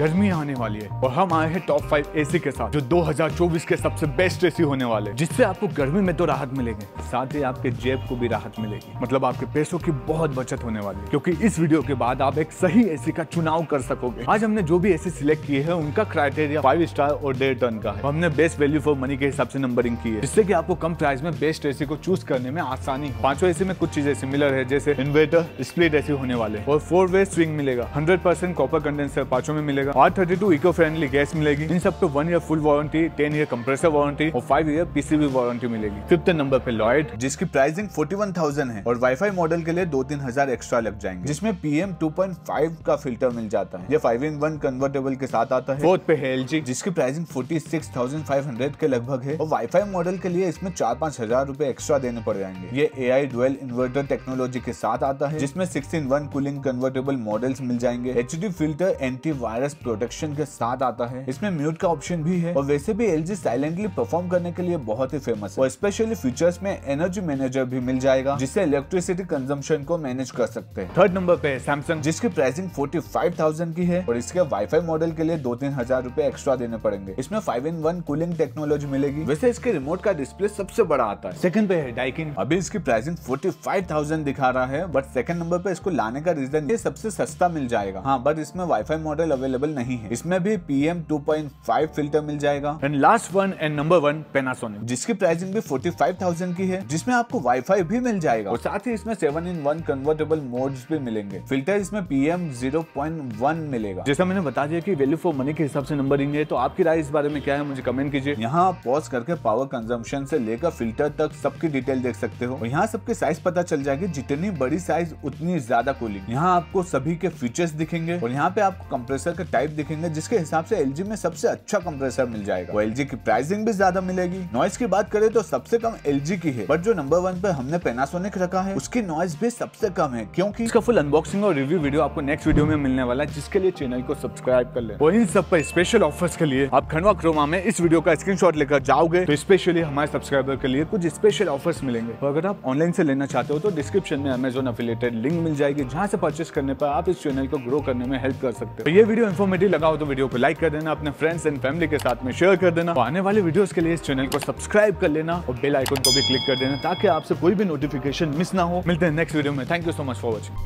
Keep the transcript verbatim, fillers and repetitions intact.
गर्मी आने वाली है और हम आए हैं टॉप फाइव एसी के साथ जो दो हज़ार चौबीस के सबसे बेस्ट एसी होने वाले, जिससे आपको गर्मी में तो राहत मिलेगी, साथ ही आपके जेब को भी राहत मिलेगी। मतलब आपके पैसों की बहुत बचत होने वाली है, क्योंकि इस वीडियो के बाद आप एक सही एसी का चुनाव कर सकोगे। आज हमने जो भी एसी सिलेक्ट किए है उनका क्राइटेरिया फाइव स्टार और डेढ़ टन का है। हमने बेस्ट वैल्यू फॉर मनी के हिसाब से नंबरिंग की है, जिससे की आपको कम प्राइस में बेस्ट एसी को चूज करने में आसानी। पांचों एसी में कुछ चीजें सिमिलर है, जैसे इन्वर्टर स्प्लिट एसी होने वाले और फोर वे स्विंग मिलेगा, हंड्रेड परसेंट कॉपर कंडेंसर पांचों में मिलेगा, R thirty two eco friendly gas मिलेगी। इन सब पे one year full warranty, ten year compressor warranty और फाइव ईयर पीसीबी वारंटी मिलेगी। फिफ्थ नंबर पे लॉयड, जिसकी प्राइसिंग इकतालीस हज़ार है और वाईफाई मॉडल के लिए दो तीन हजार एक्स्ट्रा लग जाएंगे, जिसमें पीएम टू पॉइंट फाइव का फिल्टर मिल जाता है। ये फाइव इन वन कन्वर्टेबल के साथ आता है। फोर्थ पे है एलजी, जिसकी प्राइसिंग छियालीस हज़ार पाँच सौ के लगभग है और वाईफाई मॉडल के लिए इसमें चार पाँच हजार रूपए एक्स्ट्रा देने पड़ जाएंगे। ये A I dual inverter technology के साथ आता है, जिसमें six in one cooling convertible models मिल जाएंगे। HD filter anti virus protection के साथ आता है, इसमें म्यूट का ऑप्शन भी है और वैसे भी एलजी साइलेंटली परफॉर्म करने के लिए बहुत ही फेमस है और स्पेशली फीचर्स में एनर्जी मैनेजर भी मिल जाएगा, जिससे इलेक्ट्रिसिटी कंजम्पशन को मैनेज कर सकते हैं। थर्ड नंबर पे है सैमसंग, जिसकी प्राइसिंग पैंतालीस हज़ार की है और इसके वाईफाई मॉडल के लिए दो तीन हजार रूपए एक्स्ट्रा देने पड़ेंगे। इसमें five in one cooling technology मिलेगी। वैसे इसके रिमोट का डिस्प्ले सबसे बड़ा आता है। सेकंड पे है डाइकिन, अभी इसकी प्राइसिंग पैंतालीस हज़ार दिखा रहा है, बट सेकंड नंबर पे इसको लाने का रीजन ये सबसे सस्ता मिल जाएगा। हाँ, बट इसमें वाईफाई मॉडल अवेलेबल नहीं है, इसमें भी PM two point five filter मिल जाएगा। And last one and number one Panasonic, जिसकी प्राइसिंग भी पैंतालीस हज़ार की है, जिसमें आपको वाईफाई भी मिल जाएगा और साथ ही इसमें seven in one convertible modes भी मिलेंगे। फिल्टर इसमें पीएम ज़ीरो पॉइंट वन मिलेगा। जैसा मैंने बता दिया कि वैल्यू फॉर मनी के हिसाब से नंबरिंग है, तो आपकी राय इस बारे में क्या है मुझे कमेंट कीजिए। यहाँ आप पॉज करके पावर कंजम्पशन से लेकर फिल्टर तक सबकी डिटेल देख सकते हो और यहाँ सबके साइज पता चल जाएगी। जितनी बड़ी साइज उतनी ज्यादा कूलिंग। यहाँ आपको सभी के फीचर्स दिखेंगे और यहाँ पे आपको कंप्रेसर का टाइप दिखेंगे, जिसके हिसाब से एलजी में सबसे अच्छा कंप्रेसर मिल जाएगा और एलजी की प्राइसिंग भी ज्यादा मिलेगी। नॉइस की बात करें तो सबसे कम एलजी की है, बट जो नंबर वन पे हमने पैनासोनिक रखा है उसकी नॉइस भी सबसे कम है, क्योंकि इसका फुल अनबॉक्सिंग और रिव्यू वीडियो आपको नेक्स्ट वीडियो में मिलने वाला है, जिसके लिए चैनल को सब्सक्राइब कर ले। और इन सब पर स्पेशल ऑफर्स के लिए आप खंडवा क्रोमा में इस वीडियो का स्क्रीनशॉट लेकर जाओगे तो स्पेशली हमारे सब्सक्राइबर के लिए कुछ स्पेशल ऑफर्स मिलेंगे। और अगर आप ऑनलाइन से लेना चाहते हो तो डिस्क्रिप्शन में अमेजोन अफिलिएटेड लिंक मिल जाएगी, जहाँ से परचेस करने पर आप इस चैनल को ग्रो करने में हेल्प कर सकते हो। तो ये वीडियो इन्फॉर्मेटिव लगा हो तो वीडियो को लाइक कर देना, अपने फ्रेंड्स एंड फैमिली के साथ में शेयर कर देना। आने वाले वीडियोस के लिए इस चैनल को सब्सक्राइब कर लेना और बेल आइकन को भी क्लिक कर देना, ताकि आपसे कोई भी नोटिफिकेशन मिस ना हो। मिलते हैं नेक्स्ट वीडियो में। Thank you so much for watching.